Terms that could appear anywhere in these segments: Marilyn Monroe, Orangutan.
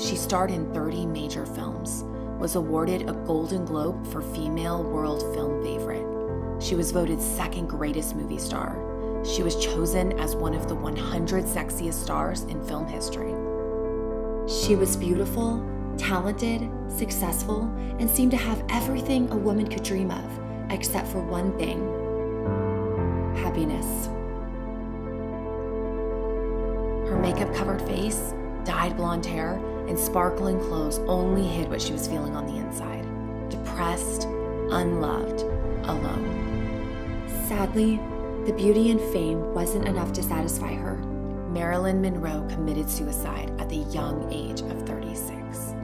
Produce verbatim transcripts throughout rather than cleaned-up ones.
She starred in thirty major films, was awarded a Golden Globe for Female World Film Favorite. She was voted second greatest movie star. She was chosen as one of the one hundred sexiest stars in film history. She was beautiful, talented, successful, and seemed to have everything a woman could dream of, except for one thing: happiness. Her makeup-covered face, dyed blonde hair, and sparkling clothes only hid what she was feeling on the inside. Depressed, unloved, alone. Sadly, the beauty and fame wasn't enough to satisfy her. Marilyn Monroe committed suicide at the young age of thirty-six.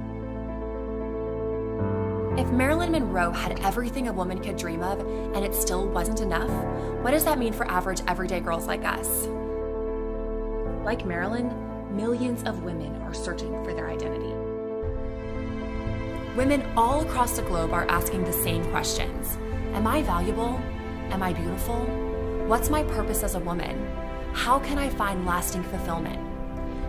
If Marilyn Monroe had everything a woman could dream of and it still wasn't enough, what does that mean for average everyday girls like us? Like Marilyn, millions of women are searching for their identity. Women all across the globe are asking the same questions. Am I valuable? Am I beautiful? What's my purpose as a woman? How can I find lasting fulfillment?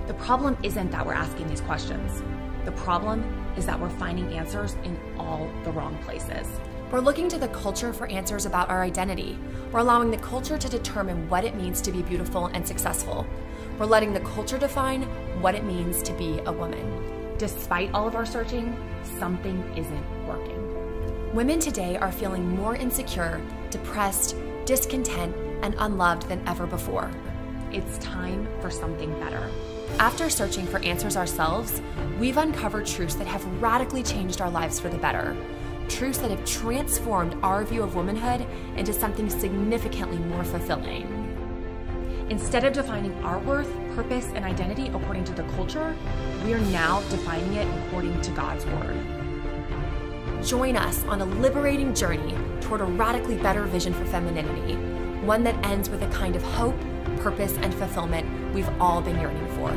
The problem isn't that we're asking these questions. The problem is that we're finding answers in all the wrong places. We're looking to the culture for answers about our identity. We're allowing the culture to determine what it means to be beautiful and successful. We're letting the culture define what it means to be a woman. Despite all of our searching, something isn't working. Women today are feeling more insecure, depressed, discontent, and unloved than ever before. It's time for something better. After searching for answers ourselves, we've uncovered truths that have radically changed our lives for the better. Truths that have transformed our view of womanhood into something significantly more fulfilling. Instead of defining our worth, purpose, and identity according to the culture, we are now defining it according to God's word. Join us on a liberating journey toward a radically better vision for femininity, one that ends with a kind of hope, purpose, and fulfillment we've all been yearning for.